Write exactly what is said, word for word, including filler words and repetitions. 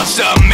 Awesome.